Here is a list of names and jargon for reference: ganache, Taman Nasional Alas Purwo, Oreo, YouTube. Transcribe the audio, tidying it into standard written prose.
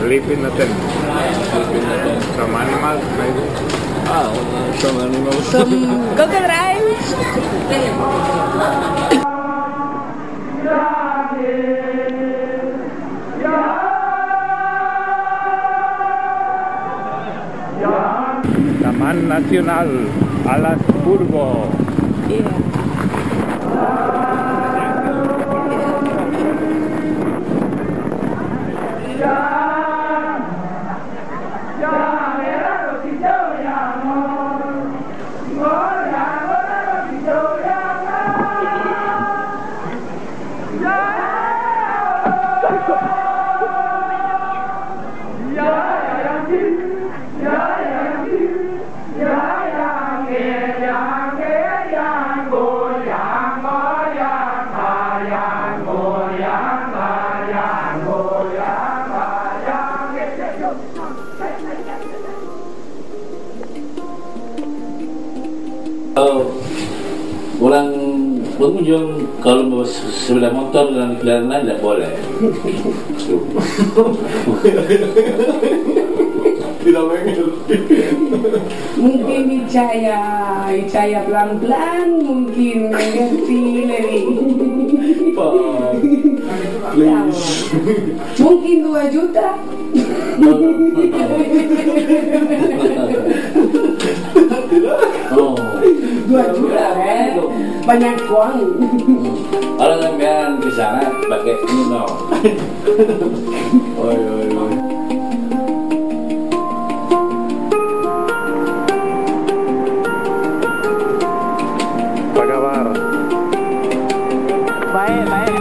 Sleep in a tent. Some animals, maybe? Ah, some animals. Some crocodiles. Taman Nasional Alas Purwo. Yeah. Pengunjung kalau sebelah motor dan kendaraan lain tidak boleh. Tidak mengerti. Mungkin Icaya pelan-pelan mungkin mengerti lagi. Mungkin 2 juta. Oh. 2 juta kan? Banyak uang. Kalau sampean di sana pakai nino. Oi oi oi. Apa kabar? Baik, baik.